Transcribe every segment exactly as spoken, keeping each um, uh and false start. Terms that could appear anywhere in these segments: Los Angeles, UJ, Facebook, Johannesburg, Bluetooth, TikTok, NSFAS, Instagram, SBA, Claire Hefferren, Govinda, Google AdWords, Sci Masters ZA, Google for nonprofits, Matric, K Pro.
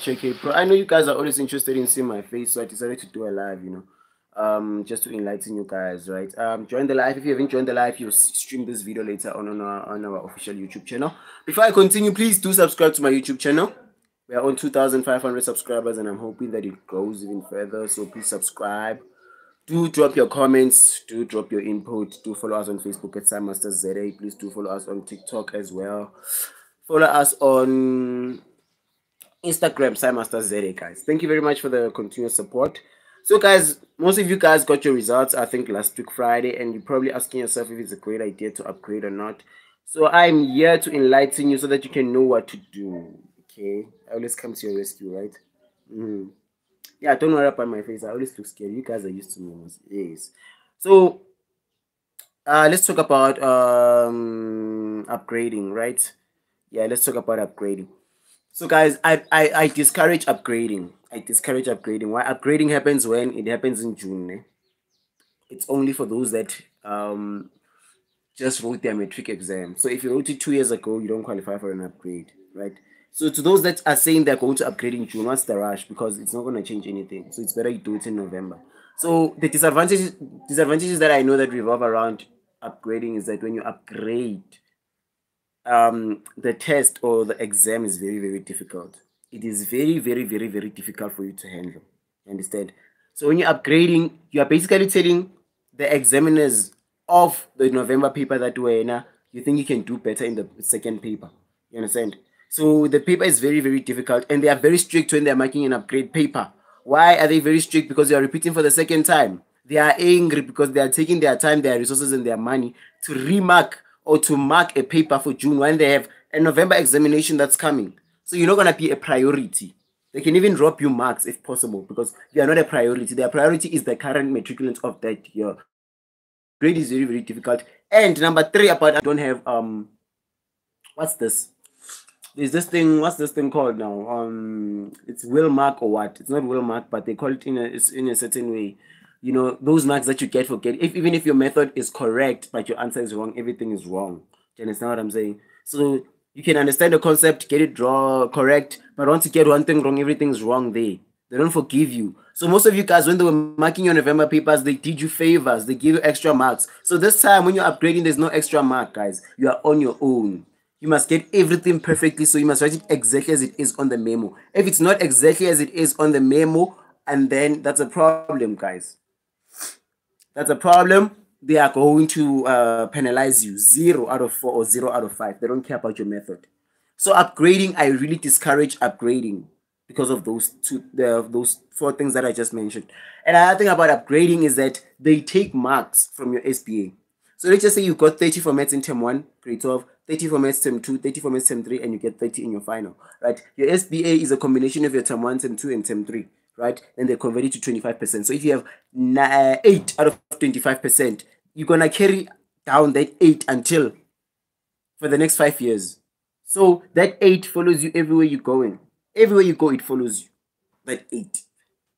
K Pro. I know you guys are always interested in seeing my face, so I decided to do a live, you know, um, just to enlighten you guys, right? Um, join the live. If you haven't joined the live, you'll stream this video later on on our, on our official YouTube channel. Before I continue, please do subscribe to my YouTube channel. We are on two thousand five hundred subscribers, and I'm hoping that it goes even further, so please subscribe. Do drop your comments, do drop your input, do follow us on Facebook at Sci Masters Z A. Please do follow us on TikTok as well. Follow us on Instagram, Sci Masters Z A, guys. Thank you very much for the continuous support. So, guys, most of you guys got your results, I think, last week Friday, and you're probably asking yourself if it's a great idea to upgrade or not. So I'm here to enlighten you so that you can know what to do, okay? I always come to your rescue, right? Mm-hmm. Yeah, don't worry about my face. I always look scared. You guys are used to me. Yes. So, uh, let's talk about um, upgrading, right? Yeah, let's talk about upgrading. So, guys, I, I, I discourage upgrading. I discourage upgrading. Why? Upgrading happens when? It happens in June. Eh? It's only for those that um, just wrote their matric exam. So, if you wrote it two years ago, you don't qualify for an upgrade, right? So to those that are saying they're going to upgrade in June, what's the rush? Because it's not going to change anything. So it's better you do it in November. So the disadvantages, disadvantages that I know that revolve around upgrading is that when you upgrade, um, the test or the exam is very, very difficult. It is very, very, very, very difficult for you to handle. You understand? So when you're upgrading, you are basically telling the examiners of the November paper that way, now you think you can do better in the second paper. You understand? So the paper is very, very difficult, and they are very strict when they are making an upgrade paper. Why are they very strict? Because they are repeating for the second time. They are angry because they are taking their time, their resources, and their money to remark or to mark a paper for June when they have a November examination that's coming. So you're not going to be a priority. They can even drop you marks if possible because you are not a priority. Their priority is the current matriculant of that year. Grade is very, very difficult. And number three, about I don't have, um, what's this? Is this thing, what's this thing called now? Um, it's will mark or what? It's not will mark, but they call it in a, it's in a certain way. You know, those marks that you get for get, if, even if your method is correct, but your answer is wrong, everything is wrong. Do you understand what I'm saying? So you can understand the concept, get it draw, correct, but once you get one thing wrong, everything's wrong there. They don't forgive you. So most of you guys, when they were marking your November papers, they did you favors, they give you extra marks. So this time when you're upgrading, there's no extra mark, guys. You are on your own. You must get everything perfectly, so you must write it exactly as it is on the memo. If it's not exactly as it is on the memo, and then that's a problem, guys. That's a problem. They are going to uh, penalize you. Zero out of four or zero out of five. They don't care about your method. So upgrading, I really discourage upgrading because of those two, the, those four things that I just mentioned. And another thing about upgrading is that they take marks from your S B A. So let's just say you got thirty for maths in term one, grade twelve, thirty for maths term two, thirty for maths term three, and you get thirty in your final, right? Your S B A is a combination of your term one, term two, and term three, right? And they convert it to twenty-five percent. So if you have eight out of twenty-five percent, you're going to carry down that eight until for the next five years. So that eight follows you everywhere you're going. Everywhere you go, it follows you, that eight,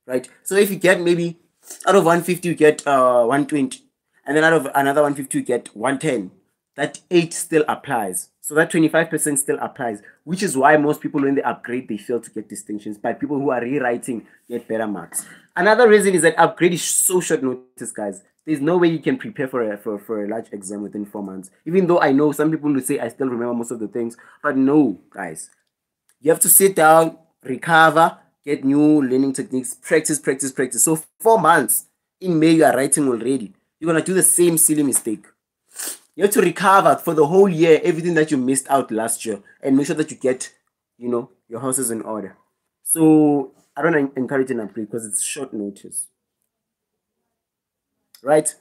right? So if you get maybe out of one fifty, you get uh, one twenty. And then out of another one fifty, you get one ten. That eight still applies. So that twenty-five percent still applies, which is why most people, when they upgrade, they fail to get distinctions. But people who are rewriting get better marks. Another reason is that upgrade is so short notice, guys. There's no way you can prepare for a, for, for a large exam within four months. Even though I know some people will say, I still remember most of the things. But no, guys. You have to sit down, recover, get new learning techniques, practice, practice, practice. So four months in May, you are writing already. You're going to do the same silly mistake. You have to recover for the whole year, everything that you missed out last year, and make sure that you get, you know, your houses in order. So I don't encourage an upgrade because it's short notice. Right?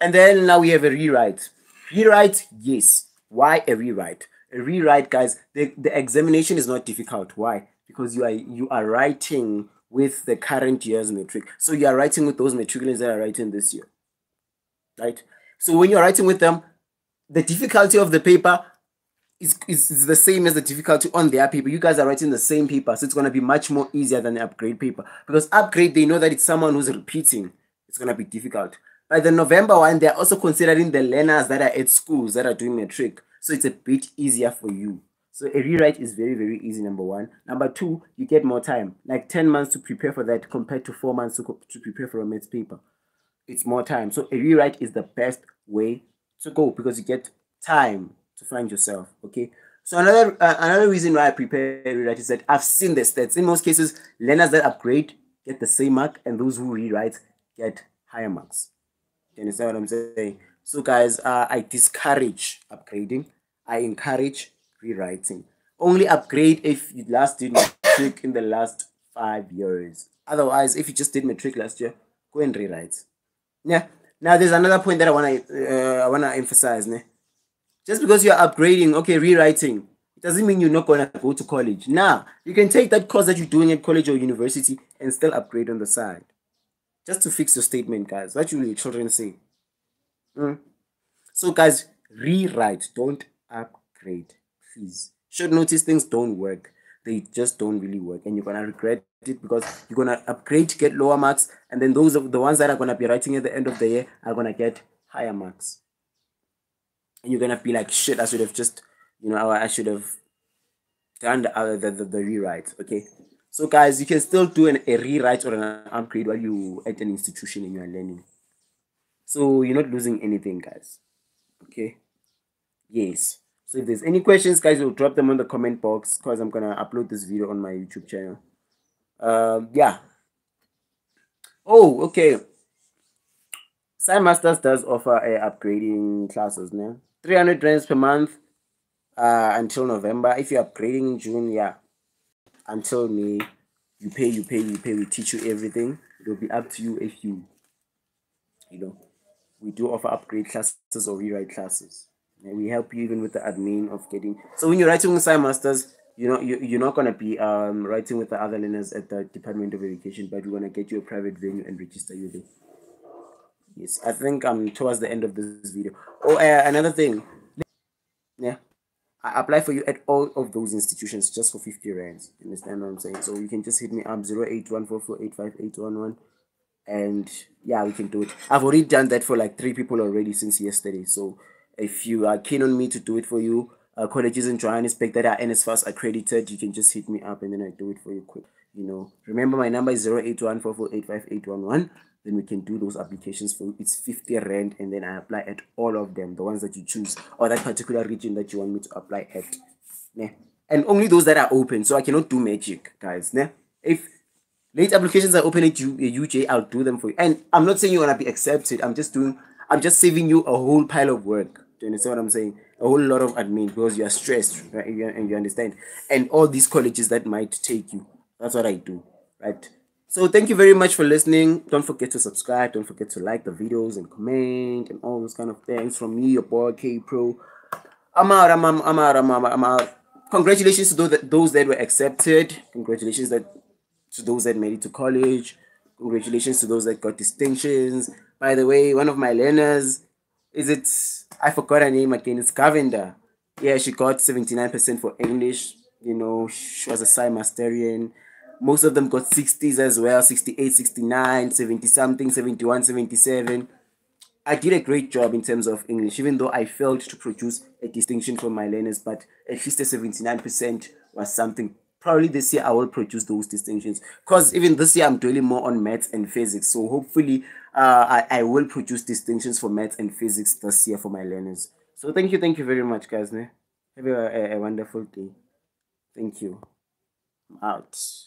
And then now we have a rewrite. Rewrite, yes. Why a rewrite? A rewrite, guys, the, the examination is not difficult. Why? Because you are, you are writing with the current year's matric. So you are writing with those matriculants that are writing this year. Right? So when you're writing with them, the difficulty of the paper is, is, is the same as the difficulty on their paper. You guys are writing the same paper, so it's going to be much more easier than the upgrade paper. Because upgrade, they know that it's someone who's repeating. It's going to be difficult. By the November one, they're also considering the learners that are at schools that are doing matric. So it's a bit easier for you. So a rewrite is very, very easy, number one. Number two, you get more time, like ten months to prepare for that compared to four months to, to prepare for a maths paper. It's more time. So a rewrite is the best way to go because you get time to find yourself, okay? So another uh, another reason why I prepare a rewrite is that I've seen the stats. In most cases, learners that upgrade get the same mark, and those who rewrite get higher marks. You understand what I'm saying? So guys, uh, I discourage upgrading. I encourage rewriting. Only upgrade if you last did matric in the last five years. Otherwise, if you just did matric last year, go and rewrite. Yeah. Now, there's another point that I wanna uh, I wanna emphasize. Né? Just because you're upgrading, okay, rewriting, it doesn't mean you're not gonna go to college. Now, you can take that course that you're doing at college or university and still upgrade on the side. Just to fix your statement, guys. What will your children say? Mm. So, guys, rewrite. Don't upgrade, please. Short notice things don't work. They just don't really work, and you're gonna regret it because you're gonna upgrade to get lower marks, and then those of the ones that are gonna be writing at the end of the year are gonna get higher marks, and you're gonna be like, shit, I should have just, you know, I should have done the other the, the, the rewrite. Okay, so guys, you can still do an, a rewrite or an upgrade while you at an institution and you are learning, so you're not losing anything, guys. Okay, yes. So if there's any questions, guys, you'll drop them on the comment box because I'm gonna upload this video on my YouTube channel. Uh, yeah. Oh, okay. Sci Masters does offer uh, upgrading classes now. three hundred rands per month uh, until November. If you're upgrading in June, yeah, until May, you pay, you pay, you pay. We teach you everything. It'll be up to you if you, you know, we do offer upgrade classes or rewrite classes. We help you even with the admin of getting. So when you're writing with Sci Masters, you know you, you're not gonna be um writing with the other learners at the Department of Education, but we're gonna get you a private venue and register you there. Yes, I think I'm um, towards the end of this video. Oh, uh, another thing, yeah, I apply for you at all of those institutions just for fifty rands. You understand what I'm saying? So you can just hit me up zero eight one four four eight five eight one one, and yeah, we can do it. I've already done that for like three people already since yesterday. So if you are keen on me to do it for you, uh, colleges in Johannesburg that are N S F A S accredited, you can just hit me up and then I do it for you quick. You know, remember my number is zero eight one four four eight five eight one one. Then we can do those applications for you. It's fifty rand, and then I apply at all of them, the ones that you choose or that particular region that you want me to apply at. Yeah. And only those that are open, so I cannot do magic, guys. Yeah. If late applications are open at U J, I'll do them for you. And I'm not saying you're gonna be accepted. I'm just doing. I'm just saving you a whole pile of work. Do you understand what I'm saying? A whole lot of admin because you are stressed, right? And you understand. And all these colleges that might take you. That's what I do, right? So thank you very much for listening. Don't forget to subscribe. Don't forget to like the videos and comment and all those kind of things. From me, your boy K Pro. I'm out. I'm out. I'm out. I'm out. I'm out. Congratulations to those that, those that were accepted. Congratulations that to those that made it to college. Congratulations to those that got distinctions. By the way, one of my learners, is it, I forgot her name again, it's Govinda. Yeah, she got seventy-nine percent for English. You know, she was a Sci Masterian. Most of them got sixties as well, sixty-eight, sixty-nine, seventy something, seventy-one, seventy-seven. I did a great job in terms of English, even though I failed to produce a distinction from my learners, but at least a seventy-nine percent was something. Probably this year I will produce those distinctions because even this year I'm dwelling more on maths and physics. So hopefully uh, I, I will produce distinctions for maths and physics this year for my learners. So thank you. Thank you very much, guys. Have a, a, a wonderful day. Thank you. I'm out.